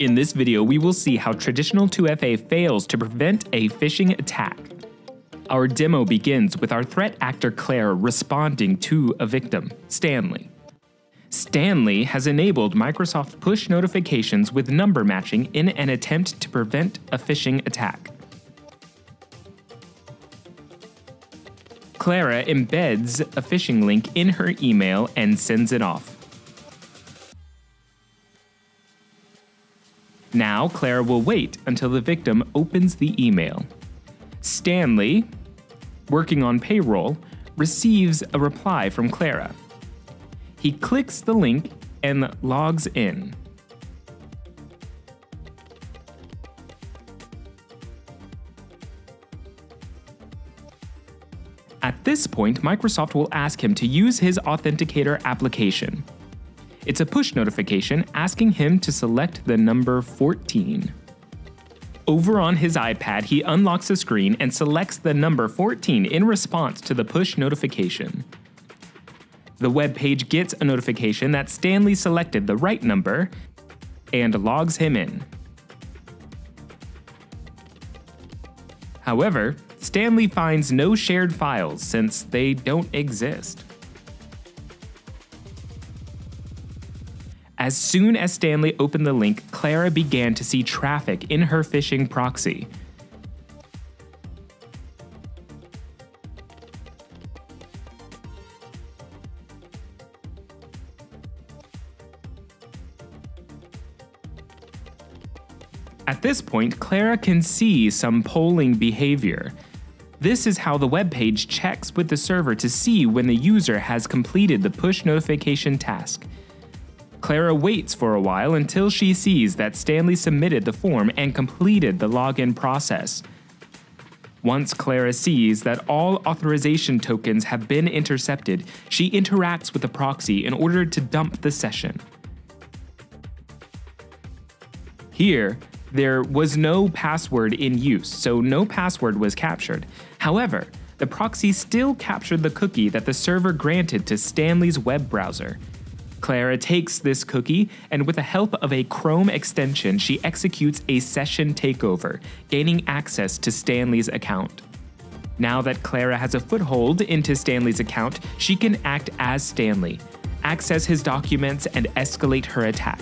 In this video, we will see how traditional 2FA fails to prevent a phishing attack. Our demo begins with our threat actor Clara responding to a victim, Stanley. Stanley has enabled Microsoft push notifications with number matching in an attempt to prevent a phishing attack. Clara embeds a phishing link in her email and sends it off. Now, Clara will wait until the victim opens the email. Stanley, working on payroll, receives a reply from Clara. He clicks the link and logs in. At this point, Microsoft will ask him to use his Authenticator application. It's a push notification asking him to select the number 14. Over on his iPad, he unlocks the screen and selects the number 14 in response to the push notification. The web page gets a notification that Stanley selected the right number and logs him in. However, Stanley finds no shared files since they don't exist. As soon as Stanley opened the link, Clara began to see traffic in her phishing proxy. At this point, Clara can see some polling behavior. This is how the web page checks with the server to see when the user has completed the push notification task. Clara waits for a while until she sees that Stanley submitted the form and completed the login process. Once Clara sees that all authorization tokens have been intercepted, she interacts with the proxy in order to dump the session. Here, there was no password in use, so no password was captured. However, the proxy still captured the cookie that the server granted to Stanley's web browser. Clara takes this cookie, and with the help of a Chrome extension, she executes a session takeover, gaining access to Stanley's account. Now that Clara has a foothold into Stanley's account, she can act as Stanley, access his documents, and escalate her attack.